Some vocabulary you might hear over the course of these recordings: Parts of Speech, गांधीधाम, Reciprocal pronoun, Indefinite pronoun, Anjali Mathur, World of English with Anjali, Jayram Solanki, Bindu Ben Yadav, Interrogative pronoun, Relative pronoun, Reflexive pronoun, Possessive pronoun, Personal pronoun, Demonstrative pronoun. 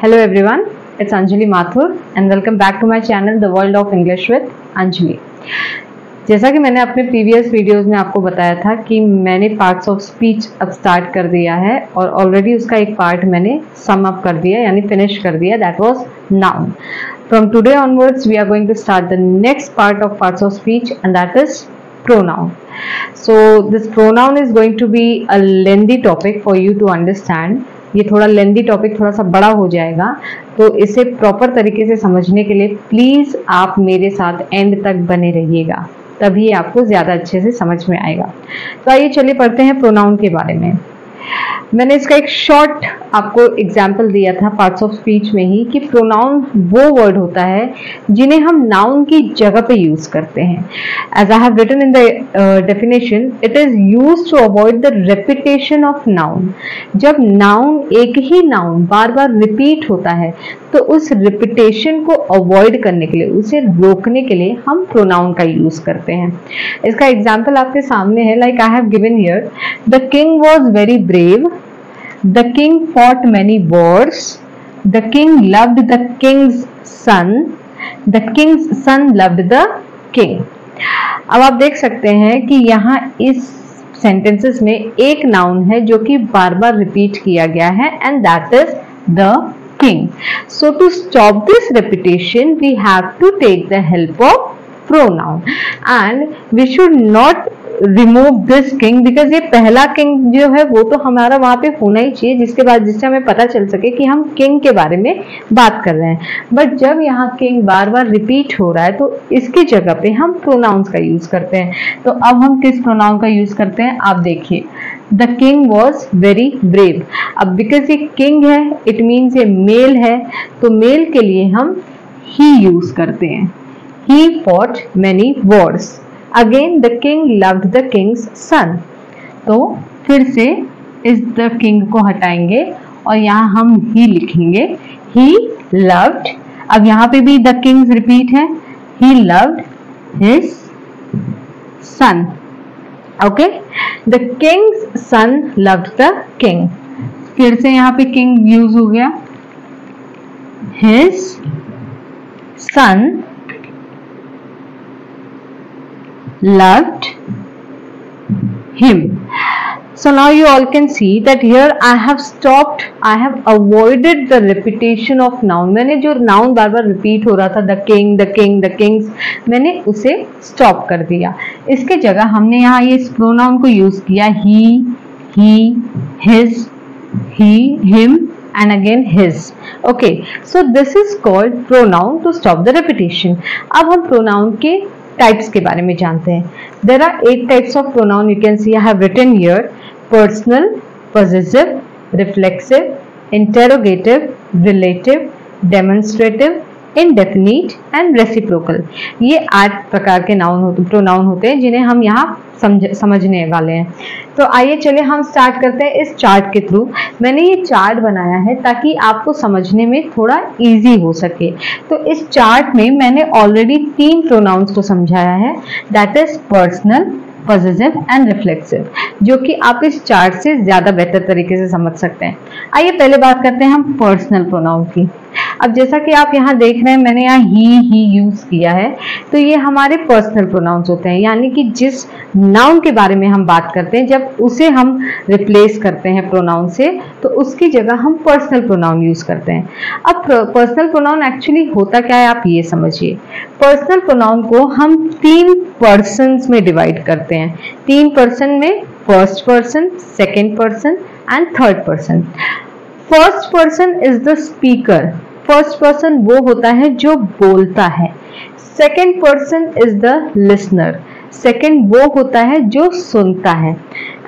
Hello everyone, it's Anjali Mathur and welcome back to my channel The World of English with Anjali। जैसा कि मैंने अपने previous videos में आपको बताया था कि मैंने पार्ट्स ऑफ स्पीच अब स्टार्ट कर दिया है और ऑलरेडी उसका एक पार्ट मैंने सम अप कर दिया यानी फिनिश कर दिया, that was noun. From today onwards we are going to start the next part of parts of speech and that is pronoun। So this pronoun is going to be a lengthy topic for you to understand। ये थोड़ा लेंदी topic थोड़ा सा बड़ा हो जाएगा, तो इसे proper तरीके से समझने के लिए प्लीज़ आप मेरे साथ एंड तक बने रहिएगा, तभी आपको ज़्यादा अच्छे से समझ में आएगा। तो आइए चलिए पढ़ते हैं प्रोनाउन के बारे में। मैंने इसका एक शॉर्ट आपको एग्जाम्पल दिया था पार्ट्स ऑफ स्पीच में ही कि प्रोनाउन वो वर्ड होता है जिन्हें हम नाउन की जगह पे यूज़ करते हैं। As I have written in the definition, it is used to avoid the repetition of noun. जब नाउन एक ही नाउन बार बार रिपीट होता है तो उस रिपीटेशन को अवॉइड करने के लिए, उसे रोकने के लिए हम प्रोनाउन का यूज़ करते हैं। इसका एग्जाम्पल आपके सामने है, like I have given here, the king was very brave, the king fought many wars, the king loved the king's son, the king's son loved the king। अब आप देख सकते हैं कि यहाँ इस सेंटेंसेस में एक नाउन है जो कि बार बार रिपीट किया गया है and that is the king. So to stop this repetition we have to take the help of pronoun and we should not remove this king because ये पहला किंग जो है वो तो हमारा वहाँ पे होना ही चाहिए, जिसके बाद जिससे हमें पता चल सके कि हम किंग के बारे में बात कर रहे हैं। बट जब यहाँ किंग बार बार रिपीट हो रहा है तो इसकी जगह पे हम प्रोनाउंस का यूज़ करते हैं। तो अब हम किस प्रोनाउन का यूज़ करते हैं आप देखिए, the king was very brave. अब बिकॉज ये किंग है इट मीन्स ये मेल है, तो मेल के लिए हम ही यूज़ करते हैं। He fought many wars, again the king loved the king's son. तो फिर से इस द किंग को हटाएंगे और यहाँ हम ही लिखेंगे, ही लव्ड। अब यहाँ पे भी द किंग्स रिपीट है, he loved his son. Okay, the king's son loved the king, फिर से यहाँ पे किंग यूज हो गया। His son loved him. So now you all can see that here I have stopped, I have avoided the repetition of noun। मैंने जो noun बार बार repeat हो रहा था the king, the king, the kings, मैंने उसे stop कर दिया। इसके जगह हमने यहाँ ये pronoun को use किया, he, his, he, him and again his। Okay, so this is called pronoun to stop the repetition। अब हम pronoun के टाइप्स के बारे में जानते हैं। There are 8 types of pronoun, you can see I have written here, personal, possessive, reflexive, interrogative, relative, demonstrative, indefinite and reciprocal. ये 8 प्रकार के प्रोनाउन होते हैं जिन्हें हम यहाँ समझने वाले हैं। तो आइए चलिए हम स्टार्ट करते हैं इस चार्ट के थ्रू। मैंने ये चार्ट बनाया है ताकि आपको समझने में थोड़ा इजी हो सके। तो इस चार्ट में मैंने ऑलरेडी 3 प्रोनाउंस को समझाया है, that is personal, possessive and reflexive, जो कि आप इस चार्ट से ज़्यादा बेहतर तरीके से समझ सकते हैं। आइए पहले बात करते हैं हम पर्सनल प्रोनाउन की। अब जैसा कि आप यहाँ देख रहे हैं मैंने यहाँ ही यूज़ किया है, तो ये हमारे पर्सनल प्रोनाउंस होते हैं, यानी कि जिस नाउन के बारे में हम बात करते हैं जब उसे हम रिप्लेस करते हैं प्रोनाउन से, तो उसकी जगह हम पर्सनल प्रोनाउन यूज़ करते हैं। अब पर्सनल प्रोनाउन एक्चुअली होता क्या है आप ये समझिए। पर्सनल प्रोनाउन को हम 3 पर्सन्स में डिवाइड करते हैं। 3 पर्सन में first person, second person and third person. First person is the speaker, first person वो होता है जो बोलता है। Second person is the listener, second वो होता है जो सुनता है।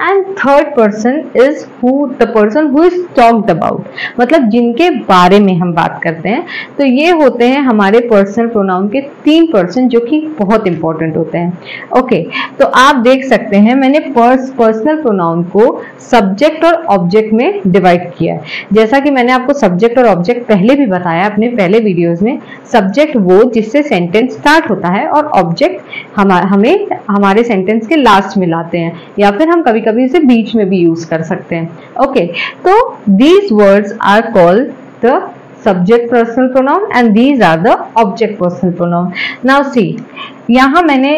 And third person is the person who is talked about, मतलब जिनके बारे में हम बात करते हैं। तो ये होते हैं हमारे पर्सनल प्रोनाउन के 3 पर्सन जो कि बहुत इंपॉर्टेंट होते हैं। ओके, तो आप देख सकते हैं मैंने पर्सनल प्रोनाउन को सब्जेक्ट और ऑब्जेक्ट में डिवाइड किया है। जैसा कि मैंने आपको सब्जेक्ट और ऑब्जेक्ट पहले भी बताया अपने पहले वीडियोज में, सब्जेक्ट वो जिससे सेंटेंस स्टार्ट होता है और ऑब्जेक्ट हमें हमारे सेंटेंस के लास्ट में लाते हैं या फिर हम कभी कभी इसे बीच में भी यूज कर सकते हैं। ओके, तो these words are called the subject personal pronoun and these are the object personal pronoun. Now see, यहाँ मैंने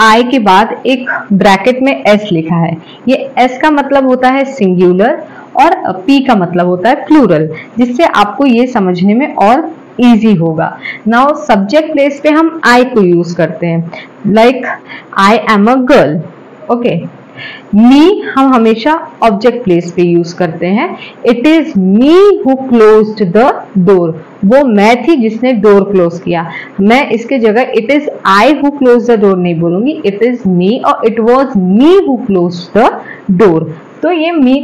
I के बाद एक ब्रैकेट में S लिखा है. ये S का मतलब होता है सिंगुलर और P का मतलब होता है प्लूरल, जिससे आपको ये समझने में और ईजी होगा. नाउ सब्जेक्ट प्लेस पे हम आई को यूज करते हैं, like I am a girl. Okay, me हम हमेशा ऑब्जेक्ट प्लेस पे यूज करते हैं. It is me who closed the door. वो मैं थी जिसने डोर क्लोज किया. मैं इसके जगह it is I who close the door नहीं बोलूंगी, इट इज मी और it was me who close the door. तो ये मी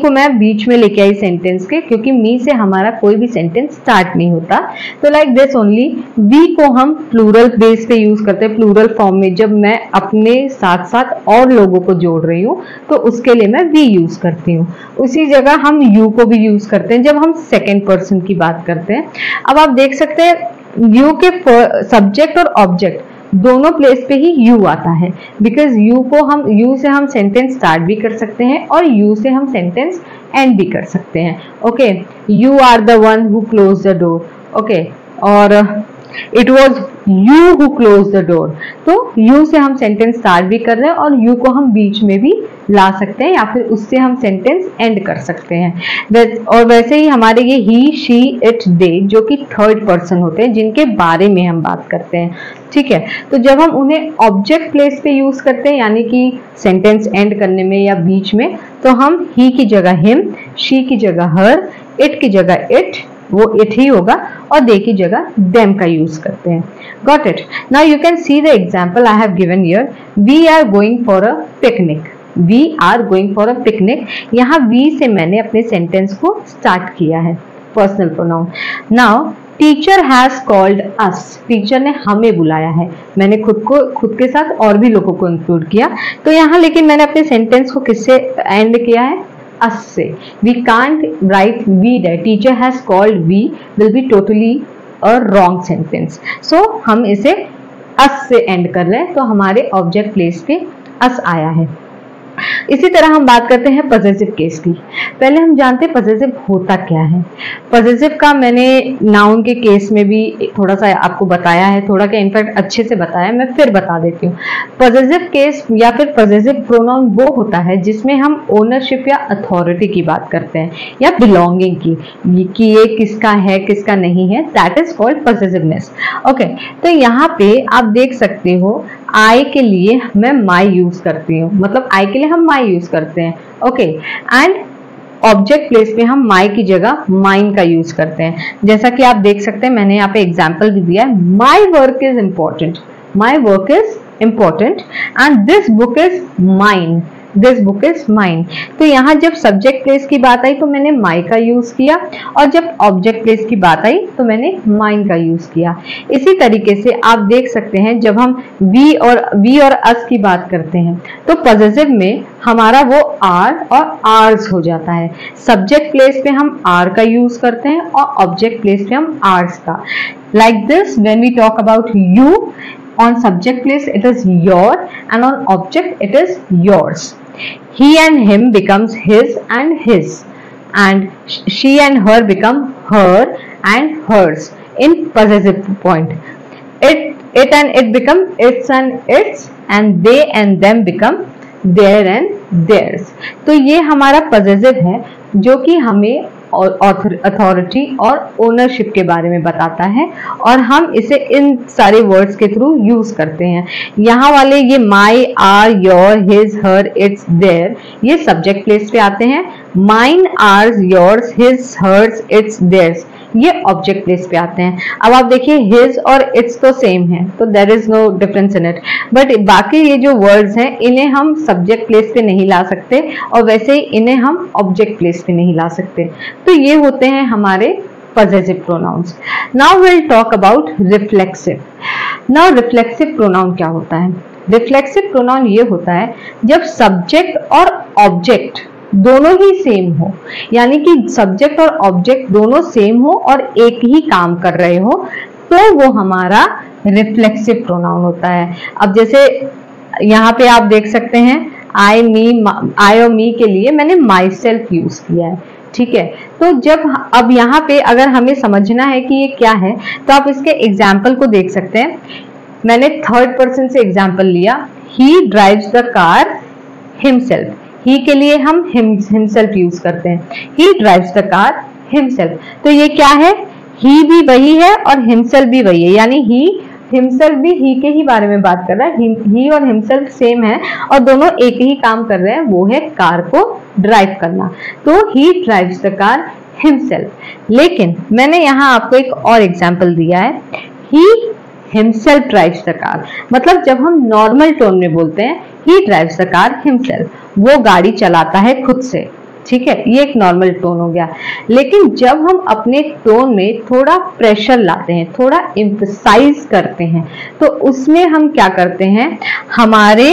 को मैं बीच में लेके आई सेंटेंस के, क्योंकि मी से हमारा कोई भी सेंटेंस स्टार्ट नहीं होता. तो लाइक दिस ओनली, वी को हम प्लूरल बेस पे यूज करते हैं, प्लूरल फॉर्म में. जब मैं अपने साथ साथ और लोगों को जोड़ रही हूँ तो उसके लिए मैं वी यूज करती हूँ. उसी जगह हम यू को भी यूज करते हैं जब हम सेकेंड पर्सन की बात करते हैं. अब आप देख सकते हैं यू के सब्जेक्ट और ऑब्जेक्ट दोनों प्लेस पे ही यू आता है, बिकॉज यू से हम सेंटेंस स्टार्ट भी कर सकते हैं और यू से हम सेंटेंस एंड भी कर सकते हैं. Okay, you are the one who close the door. Okay, और it was you who close the door. तो यू से हम सेंटेंस स्टार्ट भी कर रहे हैं और यू को हम बीच में भी ला सकते हैं या फिर उससे हम सेंटेंस एंड कर सकते हैं. और वैसे ही हमारे ये ही, शी, इट, दे जो कि थर्ड पर्सन होते हैं जिनके बारे में हम बात करते हैं, ठीक है. तो जब हम उन्हें ऑब्जेक्ट प्लेस पे यूज करते हैं, यानी कि सेंटेंस एंड करने में या बीच में, तो हम ही की जगह हिम, शी की जगह हर, इट की जगह इट, वो इट ही होगा, और दे की जगह देम का यूज करते हैं. Got it. Now you can see the example I have given here. We are going for a picnic. We are going for a picnic. यहाँ वी से मैंने अपने सेंटेंस को स्टार्ट किया है, personal pronoun. Now teacher has called us. Teacher ने हमें बुलाया है. मैंने खुद के साथ और भी लोगों को इंक्लूड किया. तो यहाँ लेकिन मैंने अपने सेंटेंस को किससे एंड किया है? अस से. We can't write we there. Teacher has called we will be totally a wrong sentence. So हम इसे अस से एंड कर रहे हैं, तो हमारे ऑब्जेक्ट प्लेस पे अस आया है. इसी तरह हम बात करते हैं पजेसिव केस की. पहले हम जानते हैं पजेसिव होता क्या है. पजेसिव का मैंने नाउन के केस में भी थोड़ा सा आपको बताया है, थोड़ा क्या इनफैक्ट अच्छे से बताया, मैं फिर बता देती हूँ. पजेसिव केस या फिर पजेसिव प्रोनाउन वो होता है जिसमें हम ओनरशिप या अथॉरिटी की बात करते हैं या बिलोंगिंग की, कि ये किसका है किसका नहीं है. That is called possessiveness. Okay, तो यहाँ पे आप देख सकते हो आई के लिए मैं माई यूज करती हूँ, मतलब आई के लिए हम माई यूज करते हैं. ओके, एंड ऑब्जेक्ट प्लेस पे हम माई की जगह माइन का यूज करते हैं. जैसा कि आप देख सकते हैं, मैंने यहाँ पे एग्जाम्पल भी दिया है. My work is important. My work is important and this book is mine. This book is mine. तो यहाँ जब सब्जेक्ट प्लेस की बात आई तो मैंने माई का यूज किया, और जब ऑब्जेक्ट प्लेस की बात आई तो मैंने माइन का यूज किया. इसी तरीके से आप देख सकते हैं जब हम वी और अस की बात करते हैं तो पजेसिव में हमारा वो आर और आर्स हो जाता है. सब्जेक्ट प्लेस पे हम आर का यूज करते हैं और ऑब्जेक्ट प्लेस पे हम आर्स का. Like this, when we talk about you, on subject place it is your and on object it is yours. He and him becomes his and his, and she and her become her and hers in possessive point. It and it become its and its, and they and them become their and theirs. तो ये हमारा possessive है जो कि हमें authority और ownership के बारे में बताता है, और हम इसे इन सारे वर्ड्स के थ्रू यूज करते हैं. यहाँ वाले ये my, our, your, his, her, its, their, ये सब्जेक्ट प्लेस पे आते हैं. Mine, ours, yours, his, hers, its, theirs, ये ऑब्जेक्ट प्लेस पे आते हैं. अब आप देखिए हिज और इट्स तो सेम है, तो there is no difference in it, but बाकी ये जो वर्ड्स हैं इन्हें हम सब्जेक्ट प्लेस पे नहीं ला सकते, और वैसे ही इन्हें हम ऑब्जेक्ट प्लेस पे नहीं ला सकते. तो ये होते हैं हमारे possessive pronouns. Now will talk about reflexive. Now reflexive pronoun क्या होता है? रिफ्लेक्सिव प्रोनाउन ये होता है जब सब्जेक्ट और ऑब्जेक्ट दोनों ही सेम हो, यानी कि सब्जेक्ट और ऑब्जेक्ट दोनों सेम हो और एक ही काम कर रहे हो, तो वो हमारा रिफ्लेक्सिव प्रोनाउन होता है. अब जैसे यहाँ पे आप देख सकते हैं आई और मी के लिए मैंने माई सेल्फ यूज किया है, ठीक है. तो जब अब यहाँ पे अगर हमें समझना है कि ये क्या है तो आप इसके एग्जाम्पल को देख सकते हैं। मैंने थर्ड पर्सन से एग्जाम्पल लिया, he drives the car himself. He के लिए हम हिमसेल्फ यूज करते हैं, he drives the car himself. तो ये क्या है, ही भी वही है और हिमसेल्फ भी वही है, यानी ही हिमसेल्फ भी ही के ही बारे में बात कर रहा है। ही और हिमसेल्फ सेम है और दोनों एक ही काम कर रहे हैं, वो है कार को ड्राइव करना। तो he drives the car himself. लेकिन मैंने यहाँ आपको एक और एग्जाम्पल दिया है, he himself drives the car, मतलब जब हम नॉर्मल टोन में बोलते हैं he drives the car himself, वो गाड़ी चलाता है खुद से, ठीक है, ये एक नॉर्मल टोन हो गया। लेकिन जब हम अपने टोन में थोड़ा प्रेशर लाते हैं, थोड़ा एम्फसाइज करते हैं, तो उसमें हम क्या करते हैं, हमारे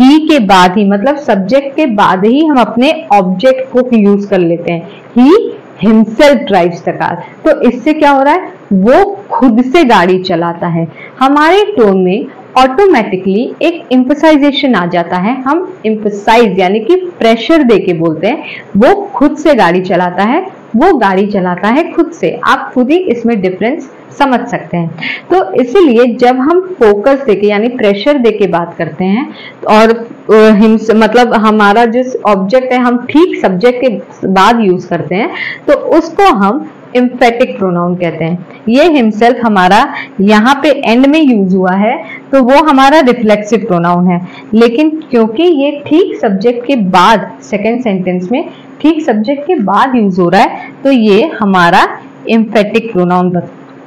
ही के बाद ही, मतलब सब्जेक्ट के बाद ही हम अपने ऑब्जेक्ट को यूज कर लेते हैं, he himself drives the car. तो इससे क्या हो रहा है, वो खुद से गाड़ी चलाता है। हमारे टोन में ऑटोमेटिकली एक एम्फसाइजेशन आ जाता है, हम एम्फसाइज यानी कि प्रेशर देके बोलते हैं, वो खुद से गाड़ी चलाता है, वो गाड़ी चलाता है खुद से। आप खुद ही इसमें डिफरेंस समझ सकते हैं। तो इसीलिए जब हम फोकस देके यानी प्रेशर देके बात करते हैं और मतलब हमारा जो ऑब्जेक्ट है हम ठीक सब्जेक्ट के बाद यूज करते हैं, तो उसको हम एम्फेटिक प्रोनाउन कहते हैं। ये हिमसेल्फ हमारा यहाँ पे एंड में यूज हुआ है तो वो हमारा रिफ्लेक्सिव प्रोनाउन है, लेकिन क्योंकि ये ठीक सब्जेक्ट के बाद सेकेंड सेंटेंस में ठीक सब्जेक्ट के बाद यूज हो रहा है तो ये हमारा एम्फेटिक प्रोनाउन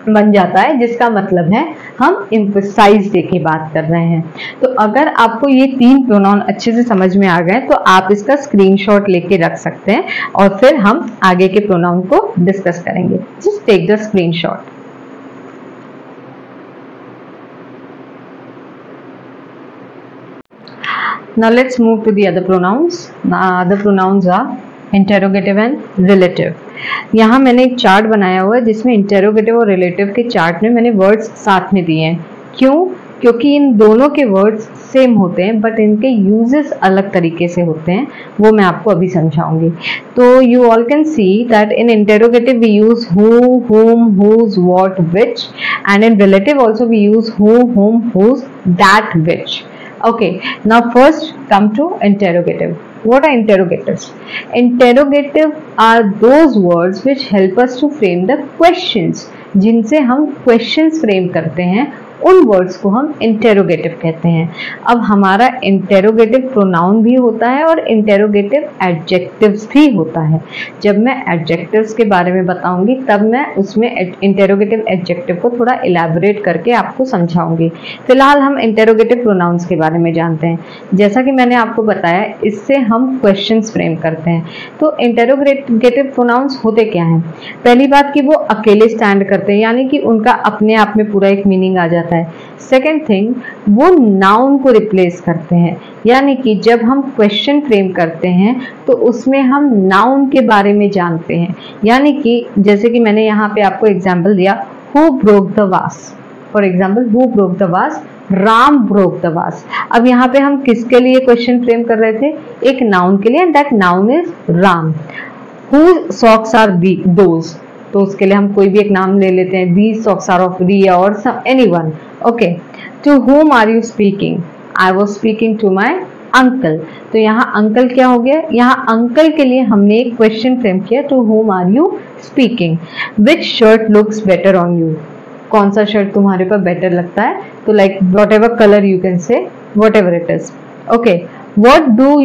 बन जाता है, जिसका मतलब है हम एम्फसाइज देके बात कर रहे हैं। तो अगर आपको ये तीन प्रोनाउन अच्छे से समझ में आ गए तो आप इसका स्क्रीनशॉट लेके रख सकते हैं और फिर हम आगे के प्रोनाउन को डिस्कस करेंगे। Just take the screenshot. Now let's move to the other pronouns. The pronouns are interrogative and relative. यहाँ मैंने एक चार्ट बनाया हुआ है जिसमें इंटेरोगेटिव और रिलेटिव के चार्ट में मैंने वर्ड्स साथ में दिए हैं। क्यों? क्योंकि इन दोनों के वर्ड्स सेम होते हैं बट इनके यूजेस अलग तरीके से होते हैं, वो मैं आपको अभी समझाऊंगी। तो you all can see that in interrogative we use who, whom, whose, what, which, and in relative also we use who, whom, whose, that, which. Okay, now first come to interrogative. What are interrogatives? Interrogative are those words which help us to frame the questions. जिनसे हम questions frame करते हैं उन words को हम interrogative कहते हैं। अब हमारा इंटेरोगेटिव प्रोनाउन भी होता है और इंटेरोगेटिव एडजेक्टिव्स भी होता है। जब मैं एडजेक्टिव्स के बारे में बताऊंगी तब मैं उसमें इंटेरोगेटिव एडजेक्टिव को थोड़ा इलैबोरेट करके आपको समझाऊंगी। फिलहाल हम इंटेरोगेटिव प्रोनाउंस के बारे में जानते हैं। जैसा कि मैंने आपको बताया इससे हम क्वेश्चंस फ्रेम करते हैं। तो इंटेरोगेटिव प्रोनाउंस होते क्या हैं? पहली बात कि वो अकेले स्टैंड करते हैं, यानी कि उनका अपने आप में पूरा एक मीनिंग आ जाता है। सेकेंड थिंग, वो नाउन को रिप्लेस करते हैं, यानी कि जब हम क्वेश्चन फ्रेम करते हैं तो उसमें हम नाउन के बारे में जानते हैं, यानी कि जैसे कि मैंने यहाँ पे आपको एग्जांपल दिया, who broke the vase. For example, who broke the vase, Ram broke the वास। अब यहाँ पे हम किसके लिए क्वेश्चन फ्रेम कर रहे थे, एक नाउन के लिए, and that noun is Ram. Who socks are those, तो उसके लिए हम कोई भी एक नाम ले लेते हैं, these socks are of Riya और anyone. Okay, to whom are you speaking, I was speaking to my uncle. तो यहाँ अंकल क्या हो गया, यहाँ अंकल के लिए हमने एक क्वेश्चन फ्रेम किया, to whom are you speaking, which shirt looks better on you, कौन सा शर्ट तुम्हारे पर बेटर लगता है, तो like whatever colour you can say whatever it is. Okay, what do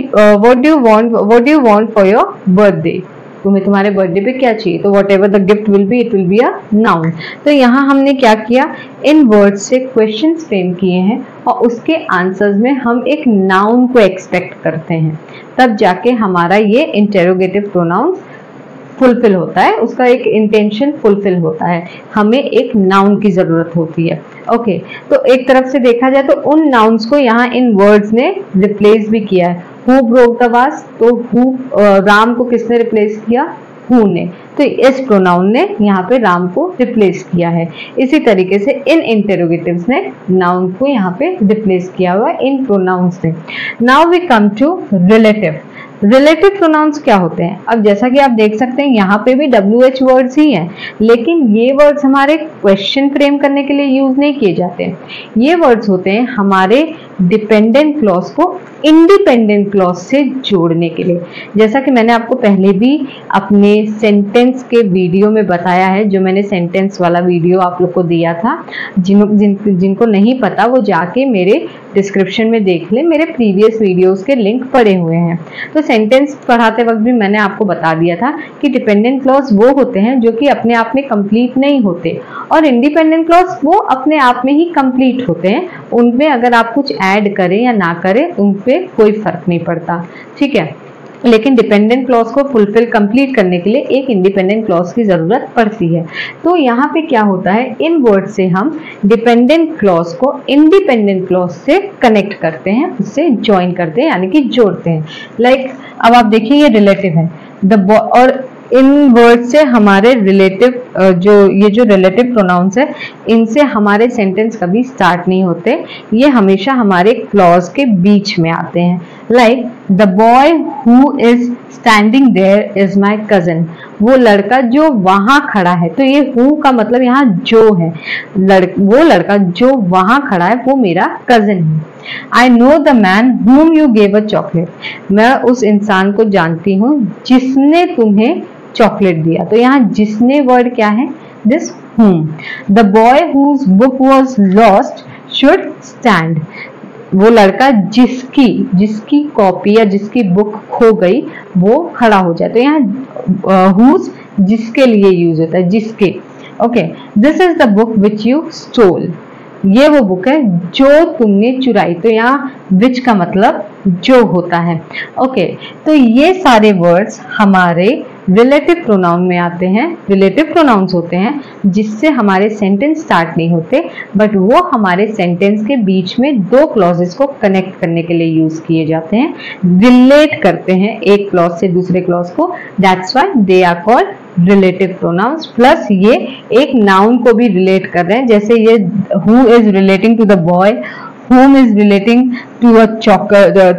you want for your birthday, तुम्हें तुम्हारे birthday पे क्या चाहिए, तो whatever the gift will be, it will be a noun. तो यहाँ हमने क्या किया, इन वर्ड्स से क्वेश्चन फ्रेम किए हैं और उसके आंसर्स में हम एक नाउन को एक्सपेक्ट करते हैं, तब जाके हमारा ये इंटेरोगेटिव प्रोनाउन फुलफिल होता है, उसका एक इंटेंशन फुलफिल होता है, हमें एक नाउन की जरूरत होती है। ओके, तो एक तरफ से देखा जाए तो उन नाउन्स को यहाँ इन वर्ड्स ने रिप्लेस भी किया है। हु ब्रोक द वास, तो हु, राम को किसने रिप्लेस किया, हु ने, तो इस प्रोनाउन ने यहाँ पे राम को रिप्लेस किया है। इसी तरीके से इन इंटेरोगेटिव्स ने नाउन को यहाँ पे रिप्लेस किया हुआ इन प्रोनाउंस ने। Now we come to relative. Relative pronouns क्या होते हैं? अब जैसा कि आप देख सकते हैं यहाँ पे भी WH वर्ड्स ही हैं, लेकिन ये वर्ड्स हमारे क्वेश्चन फ्रेम करने के लिए यूज नहीं किए जाते हैं। ये वर्ड्स होते हैं हमारे डिपेंडेंट क्लॉज को इंडिपेंडेंट क्लॉज से जोड़ने के लिए। जैसा कि मैंने आपको पहले भी अपने सेंटेंस के वीडियो में बताया है, जो मैंने सेंटेंस वाला वीडियो आप लोग को दिया था, जिनको नहीं पता वो जाके मेरे डिस्क्रिप्शन में देख लें, मेरे प्रीवियस वीडियोस के लिंक पड़े हुए हैं। तो सेंटेंस पढ़ाते वक्त भी मैंने आपको बता दिया था कि डिपेंडेंट क्लॉज वो होते हैं जो कि अपने आप में कंप्लीट नहीं होते, और इंडिपेंडेंट क्लॉज वो अपने आप में ही कंप्लीट होते हैं। उनमें अगर आप कुछ ऐड करें या ना करें उन पर कोई फर्क नहीं पड़ता, ठीक है। लेकिन डिपेंडेंट क्लॉज को फुलफिल कंप्लीट करने के लिए एक इंडिपेंडेंट क्लॉज की ज़रूरत पड़ती है। तो यहाँ पे क्या होता है, इन वर्ड से हम डिपेंडेंट क्लॉज को इंडिपेंडेंट क्लॉज से कनेक्ट करते हैं, उससे ज्वाइन करते हैं, यानी कि जोड़ते हैं। लाइक अब आप देखिए ये रिलेटिव है और इन वर्ड से हमारे रिलेटिव जो रिलेटिव प्रोनाउंस है, इनसे हमारे सेंटेंस कभी स्टार्ट नहीं होते, ये हमेशा हमारे क्लॉज के बीच में आते हैं। Like the boy who is standing there is my cousin, वो लड़का जो वहाँ खड़ा है, तो ये हु का मतलब यहाँ जो है, वो लड़का जो वहाँ खड़ा है वो मेरा कजन है। I know the man whom you gave a chocolate, मैं उस इंसान को जानती हूँ जिसने तुम्हें चॉकलेट दिया। तो यहाँ जिसने वर्ड क्या है, this whom. The boy whose book was lost should stand, वो लड़का जिसकी कॉपी या जिसकी बुक खो गई वो खड़ा हो जाए। तो यहाँ हुज जिसके लिए यूज होता है, जिसके। Okay, this is the book which you stole, ये वो बुक है जो तुमने चुराई। तो यहाँ विच का मतलब जो होता है। ओके, तो ये सारे वर्ड्स हमारे रिलेटिव प्रोनाउन में आते हैं। रिलेटिव प्रोनाउंस होते हैं जिससे हमारे सेंटेंस स्टार्ट नहीं होते, बट वो हमारे सेंटेंस के बीच में दो क्लॉजेस को कनेक्ट करने के लिए यूज़ किए जाते हैं, रिलेट करते हैं एक क्लॉज से दूसरे क्लॉज को। That's why they are called relative pronouns. Plus ये एक नाउन को भी रिलेट कर रहे हैं, जैसे ये who is relating to the boy, whom is relating to a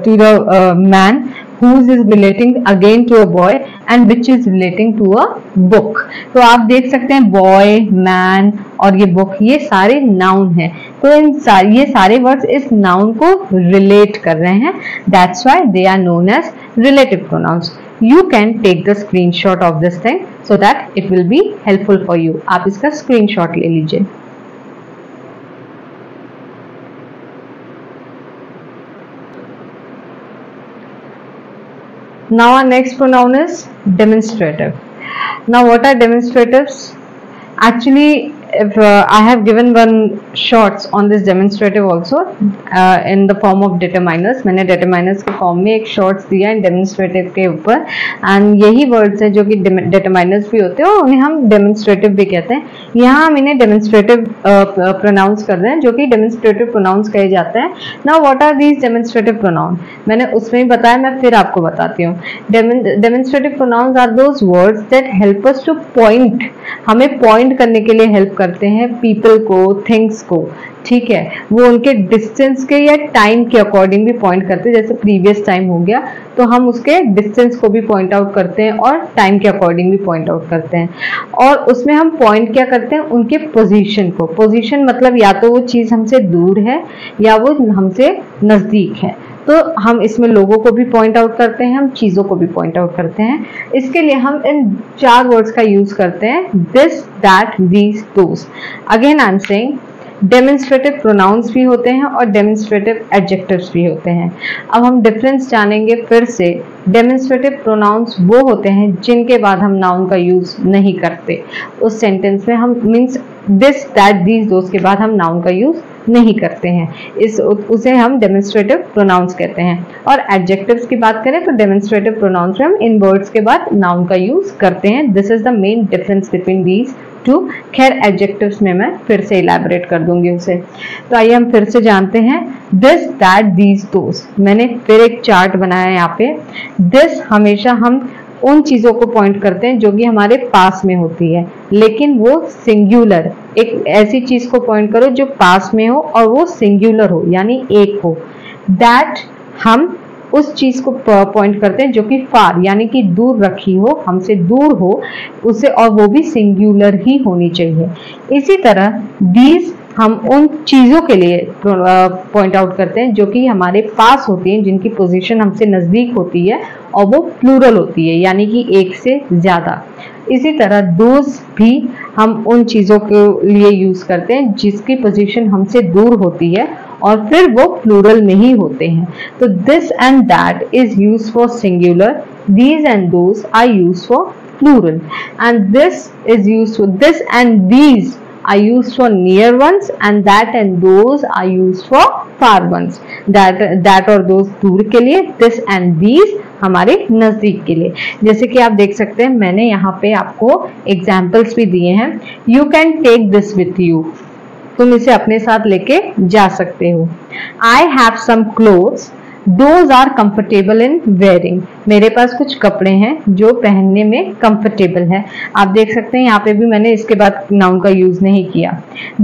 to the man, Whose is relating again to a boy, and which is relating to a book. तो आप देख सकते हैं boy, man और ये book, ये सारे noun हैं। तो ये सारे words इस noun को relate कर रहे हैं। That's why they are known as relative pronouns. You can take the screenshot of this thing so that it will be helpful for you. आप इसका screenshot ले लीजिए। Now our next pronoun is demonstrative. Now what are demonstratives? Actually, if I have given one shorts on this demonstrative also in the form of determiners. मैंने determiners के form में एक shorts दिया है demonstrative के ऊपर, and यही words हैं जो कि determiners भी होते हैं और उन्हें हम demonstrative भी कहते हैं। यहाँ हम इन्हें demonstrative pronouns कर रहे हैं जो कि demonstrative pronouns कहे जाते हैं। Now what are these demonstrative pronouns? मैंने उसमें भी बताया, मैं फिर आपको बताती हूँ। Demonstrative pronouns are those words that help us to point, हमें point करने के लिए help करते हैं people को, things को, ठीक है। वो उनके distance के या time के अकॉर्डिंग भी point करते हैं, जैसे previous time हो गया तो हम उसके distance को भी point out करते हैं और time के अकॉर्डिंग भी point out करते हैं। और उसमें हम point क्या करते हैं, उनके position को। position मतलब या तो वो चीज़ हमसे दूर है या वो हमसे नज़दीक है। तो हम इसमें लोगों को भी पॉइंट आउट करते हैं, हम चीज़ों को भी पॉइंट आउट करते हैं। इसके लिए हम इन चार वर्ड्स का यूज़ करते हैं, this, that, these, those. Again I am saying demonstrative pronouns भी होते हैं और डेमोंस्ट्रेटिव एडजेक्टिव्स भी होते हैं। अब हम डिफरेंस जानेंगे फिर से। डेमोंस्ट्रेटिव प्रोनाउंस वो होते हैं जिनके बाद हम नाउन का यूज़ नहीं करते, उस सेंटेंस में हम means this, that, these, those के बाद हम नाउन का यूज़ नहीं करते हैं, उसे हम डेमोंस्ट्रेटिव प्रोनाउंस कहते हैं। और एडजेक्टिव्स की बात करें तो डेमोंस्ट्रेटिव प्रोनाउंस में हम इन वर्ड्स के बाद नाउन का यूज़ करते हैं। This is the main difference between these two. खैर एडजेक्टिव्स में मैं फिर से इलैबोरेट कर दूंगी उसे। तो आइए हम फिर से जानते हैं दिस, दैट, दीज, दोज। मैंने फिर एक चार्ट बनाया है यहाँ पे। दिस हमेशा हम उन चीज़ों को पॉइंट करते हैं जो कि हमारे पास में होती है, लेकिन वो सिंगुलर। एक ऐसी चीज़ को पॉइंट करो जो पास में हो और वो सिंगुलर हो, यानी एक हो। दैट हम उस चीज को पॉइंट करते हैं जो कि फार यानी कि दूर रखी हो, हमसे दूर हो उसे, और वो भी सिंगुलर ही होनी चाहिए। इसी तरह दीज हम उन चीज़ों के लिए पॉइंट आउट करते हैं जो कि हमारे पास होती हैं, जिनकी पोजीशन हमसे नज़दीक होती है और वो प्लूरल होती है यानी कि एक से ज़्यादा। इसी तरह दोज भी हम उन चीज़ों के लिए यूज़ करते हैं जिसकी पोजीशन हमसे दूर होती है और फिर वो प्लूरल में ही होते हैं। तो this and that is use for singular, these and those are use for plural, and this is use for, this and these are used for near ones, and that and those are used for far ones. That और those दूर के लिए, this and these हमारे नज़दीक के लिए। जैसे कि आप देख सकते हैं मैंने यहाँ पे आपको examples भी दिए हैं। You can take this with you, तुम इसे अपने साथ लेके जा सकते हो। I have some clothes, those are comfortable in wearing. मेरे पास कुछ कपड़े हैं जो पहनने में कंफर्टेबल है। आप देख सकते हैं यहाँ पे भी मैंने इसके बाद नाउन का यूज नहीं किया।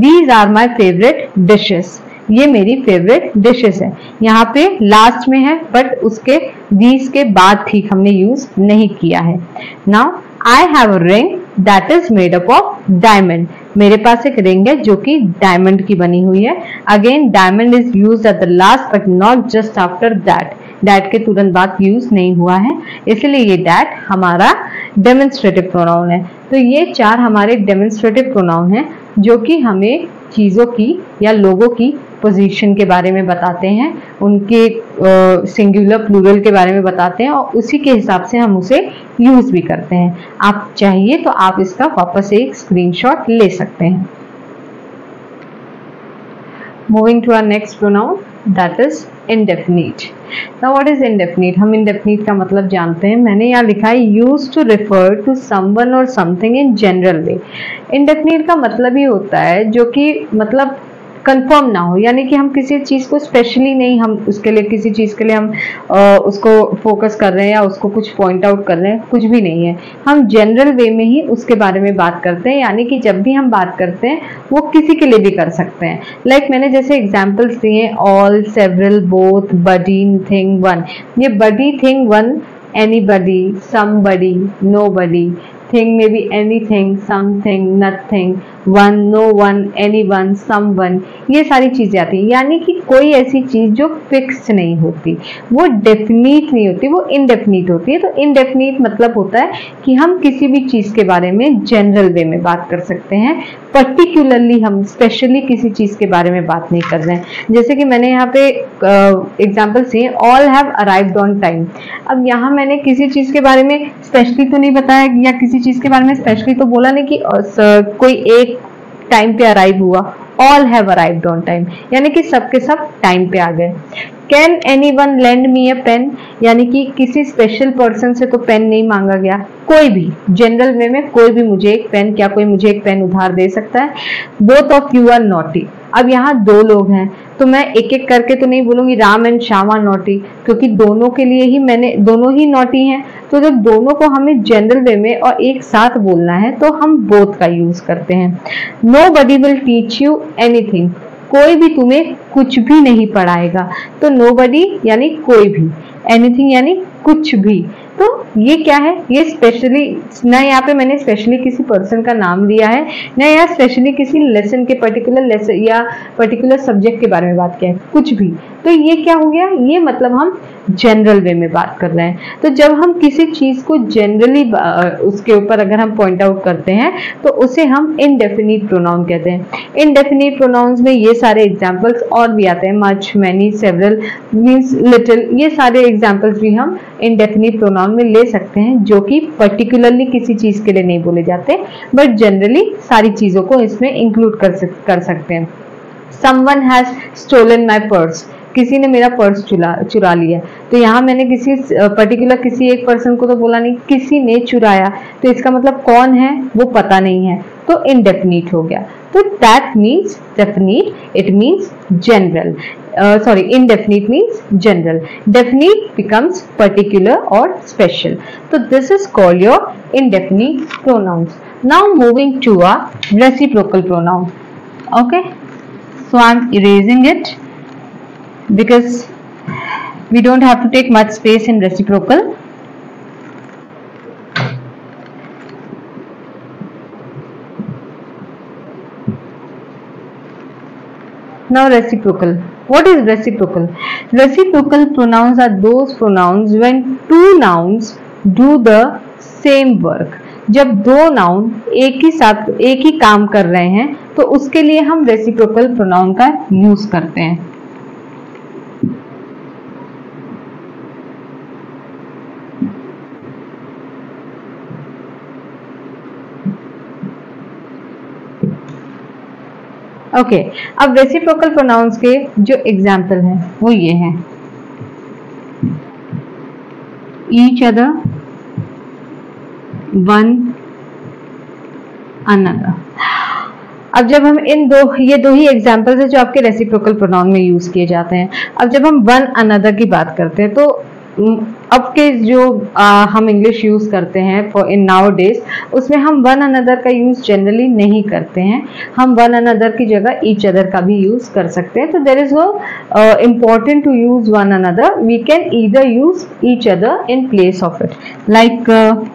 These are my favourite dishes, ये मेरी फेवरेट डिशेस है, यहाँ पे लास्ट में है बट उसके दीज के बाद ठीक हमने यूज नहीं किया है। Now I have a ring that is made up of diamond, मेरे पास एक रिंग है जो कि डायमंड की बनी हुई है। Again diamond is used at the last but not just after that, that के तुरंत बाद यूज नहीं हुआ है, इसलिए ये दैट हमारा डेमोन्स्ट्रेटिव प्रोनाउन है। तो ये चार हमारे डेमोन्स्ट्रेटिव प्रोनाउन हैं जो कि हमें चीज़ों की या लोगों की पोजीशन के बारे में बताते हैं, उनके सिंगुलर प्लूरल के बारे में बताते हैं और उसी के हिसाब से हम उसे यूज़ भी करते हैं। आप चाहिए तो आप इसका वापस एक स्क्रीनशॉट ले सकते हैं। Moving to our next pronoun that is indefinite. Now what is indefinite? हम इंडेफिनिट का मतलब जानते हैं। मैंने यहाँ लिखा है use to refer to someone और something in general way. Indefinite का मतलब ही होता है जो कि मतलब कंफर्म ना हो, यानी कि हम किसी चीज़ को स्पेशली नहीं, हम उसके लिए किसी चीज़ के लिए हम उसको फोकस कर रहे हैं या उसको कुछ पॉइंट आउट कर रहे हैं, कुछ भी नहीं है, हम जनरल वे में ही उसके बारे में बात करते हैं। यानी कि जब भी हम बात करते हैं वो किसी के लिए भी कर सकते हैं। लाइक मैंने जैसे एग्जाम्पल्स दिए all, several, both, body, thing, one. ये body, thing, one, anybody, somebody, nobody. Thing में भी anything, something, nothing, one, no one, anyone, someone, ये सारी चीज़ें आती हैं। यानी कि कोई ऐसी चीज़ जो फिक्स्ड नहीं होती, वो डेफिनीट नहीं होती, वो इनडेफिनीट होती है। तो इनडेफिनीट मतलब होता है कि हम किसी भी चीज़ के बारे में जनरल वे में बात कर सकते हैं, पर्टिकुलरली हम स्पेशली किसी चीज़ के बारे में बात नहीं कर रहे हैं। जैसे कि मैंने यहाँ पे एग्जाम्पल्स दिए all have arrived on time. अब यहाँ मैंने किसी चीज़ के बारे में स्पेशली तो नहीं बताया या किसी चीज़ के बारे में स्पेशली तो बोला नहीं कि कोई एक टाइम पे अराइव हुआ। All have arrived on time यानी कि सबके सब टाइम पे आ गए। Can anyone lend me a pen, यानी कि किसी स्पेशल पर्सन से तो पेन नहीं मांगा गया, कोई भी जनरल वे में कोई भी मुझे एक पेन, क्या कोई मुझे एक पेन उधार दे सकता है। Both of you are naughty, अब यहाँ दो लोग हैं तो मैं एक एक करके तो नहीं बोलूँगी Ram and Shyam are naughty, क्योंकि दोनों के लिए ही मैंने, दोनों ही नॉटी हैं। तो जब दोनों को हमें जनरल वे में और एक साथ बोलना है तो हम बोथ का यूज़ करते हैं। Nobody will teach you anything, कोई भी तुम्हें कुछ भी नहीं पढ़ाएगा। तो नो बडी यानी कोई भी, एनीथिंग यानी कुछ भी। तो ये क्या है? ये स्पेशली ना, यहाँ पे मैंने स्पेशली किसी पर्सन का नाम लिया है, ना यहाँ स्पेशली किसी लेसन के, पर्टिकुलर लेसन या पर्टिकुलर सब्जेक्ट के बारे में बात किया है, कुछ भी। तो ये क्या हो गया? ये मतलब हम जनरल वे में बात कर रहे हैं। तो जब हम किसी चीज़ को जनरली उसके ऊपर अगर हम पॉइंट आउट करते हैं तो उसे हम इनडेफिनिट प्रोनाउन कहते हैं। इनडेफिनिट प्रोनाउंस में ये सारे एग्जाम्पल्स और भी आते हैं, much, many, several, means, little, ये सारे एग्जाम्पल्स भी हम इनडेफिनिट प्रोनाउन में ले सकते हैं जो कि पर्टिकुलरली किसी चीज़ के लिए नहीं बोले जाते, बट जनरली सारी चीज़ों को इसमें इंक्लूड कर सकते हैं। Someone has stolen my purse, किसी ने मेरा पर्स चुरा लिया। तो यहाँ मैंने किसी पर्टिकुलर किसी एक पर्सन को तो बोला नहीं, किसी ने चुराया, तो इसका मतलब कौन है वो पता नहीं है, तो इनडेफिनिट हो गया। तो that means definite, it means general, sorry indefinite means general, definite becomes particular और स्पेशल। तो this is called your indefinite pronouns. Now moving to our reciprocal pronoun. Okay, so I am erasing it because We don't have to take much space in reciprocal. Now reciprocal. What is reciprocal? Reciprocal pronouns are those pronouns when two nouns do the same work. जब दो noun एक ही काम कर रहे हैं तो उसके लिए हम रेसिप्रोकल प्रोनाउन का यूज करते हैं. ओके, अब रेसिप्रोकल प्रोनाउंस के जो एग्जाम्पल हैं वो ये हैं: ईच अदर, वन अनदर. अब जब हम इन दो ये ही एग्जाम्पल्स हैं जो आपके रेसिप्रोकल प्रोनाउन में यूज किए जाते हैं. अब जब हम वन अनदर की बात करते हैं तो अब के जो हम इंग्लिश यूज करते हैं फॉर इन नाउ डेज, उसमें हम वन अनदर का यूज जनरली नहीं करते हैं. हम वन अनदर की जगह ईच अदर का भी यूज कर सकते हैं. तो there is no important to use one another. We can either use each other in place of it. Like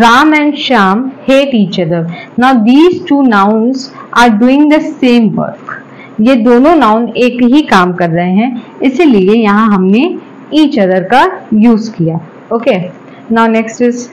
Ram and Shyam hate each other. Now these two nouns are doing the same work. ये दोनों noun एक ही काम कर रहे हैं, इसीलिए यहाँ हमने each other का use किया. Okay. Now next is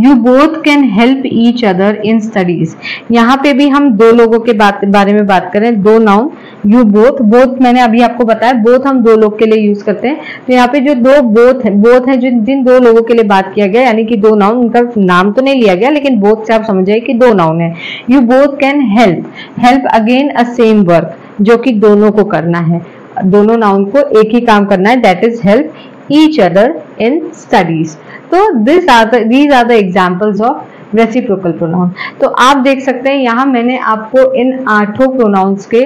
You both can help each other in studies. यहाँ पे भी हम दो लोगों के बारे में बात करें, दो नाउन you both मैंने अभी आपको बताया both हम दो लोग के लिए यूज करते हैं. तो यहाँ पे जो दो both है जिन दो लोगों के लिए बात किया गया, यानी कि दो नाउन, उनका नाम तो नहीं लिया गया लेकिन both से आप समझ जाइए कि दो नाउन है. You both can help again a same work, जो कि दोनों को करना है, दोनों नाउन को एक ही काम करना है, that is help each other in studies. तो these are the examples of reciprocal pronoun. तो आप देख सकते हैं यहाँ मैंने आपको इन 8 प्रोनाउंस के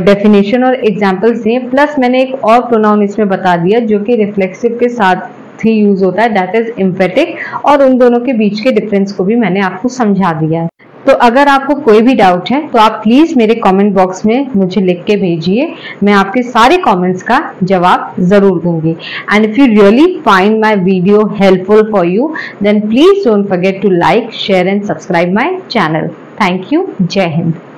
डेफिनेशन और एग्जाम्पल्स दिए, प्लस मैंने एक और प्रोनाउन इसमें बता दिया जो कि रिफ्लेक्सिव के साथ ही यूज होता है, दैट इज एम्फेटिक, और उन दोनों के बीच के डिफरेंस को भी मैंने आपको समझा दिया है. तो अगर आपको कोई भी डाउट है तो आप प्लीज़ मेरे कमेंट बॉक्स में मुझे लिख के भेजिए, मैं आपके सारे कमेंट्स का जवाब ज़रूर दूंगी. And if you really find my video helpful for you then please don't forget to like, share and subscribe my channel. Thank you. जय हिंद.